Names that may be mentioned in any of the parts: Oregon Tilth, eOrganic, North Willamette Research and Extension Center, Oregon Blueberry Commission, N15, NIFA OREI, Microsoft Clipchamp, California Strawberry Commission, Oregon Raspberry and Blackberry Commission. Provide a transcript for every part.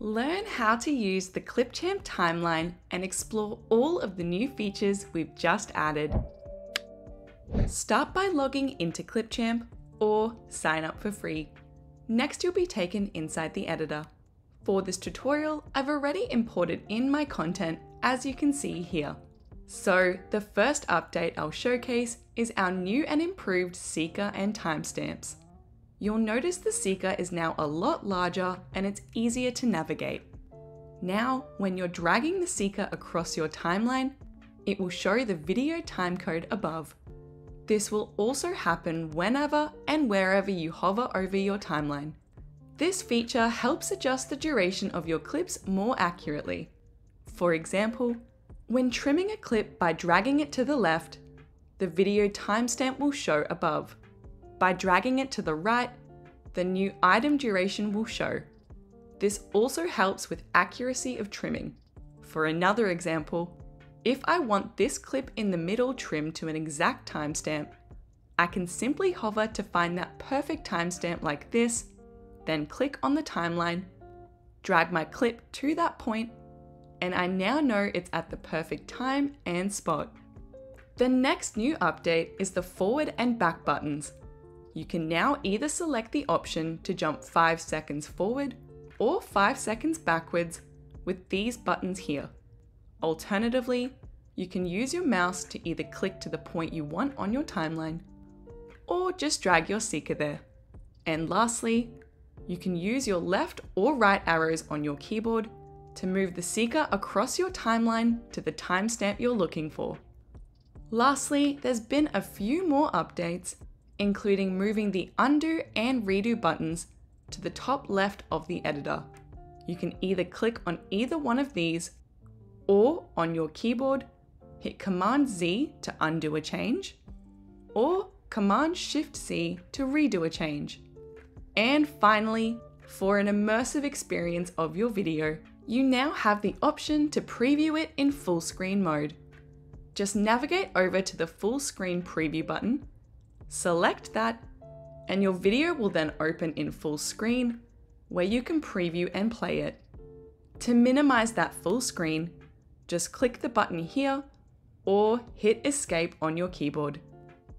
Learn how to use the Clipchamp timeline and explore all of the new features we've just added. Start by logging into Clipchamp or sign up for free. Next, you'll be taken inside the editor. For this tutorial, I've already imported in my content, as you can see here. So the first update I'll showcase is our new and improved seeker and timestamps. You'll notice the seeker is now a lot larger and it's easier to navigate. Now, when you're dragging the seeker across your timeline, it will show the video timecode above. This will also happen whenever and wherever you hover over your timeline. This feature helps adjust the duration of your clips more accurately. For example, when trimming a clip by dragging it to the left, the video timestamp will show above. By dragging it to the right, the new item duration will show. This also helps with accuracy of trimming. For another example, if I want this clip in the middle trimmed to an exact timestamp, I can simply hover to find that perfect timestamp like this, then click on the timeline, drag my clip to that point, and I now know it's at the perfect time and spot. The next new update is the forward and back buttons. You can now either select the option to jump 5 seconds forward or 5 seconds backwards with these buttons here. Alternatively, you can use your mouse to either click to the point you want on your timeline or just drag your seeker there. And lastly, you can use your left or right arrows on your keyboard to move the seeker across your timeline to the timestamp you're looking for. Lastly, there's been a few more updates, including moving the undo and redo buttons to the top left of the editor. You can either click on either one of these or on your keyboard, hit Command Z to undo a change or Command Shift C to redo a change. And finally, for an immersive experience of your video, you now have the option to preview it in full screen mode. Just navigate over to the full screen preview button, select that, and your video will then open in full screen where you can preview and play it. To minimize that full screen, just click the button here or hit escape on your keyboard.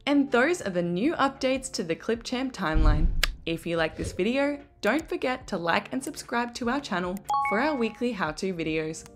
And those are the new updates to the Clipchamp timeline. If you like this video, don't forget to like and subscribe to our channel for our weekly how-to videos.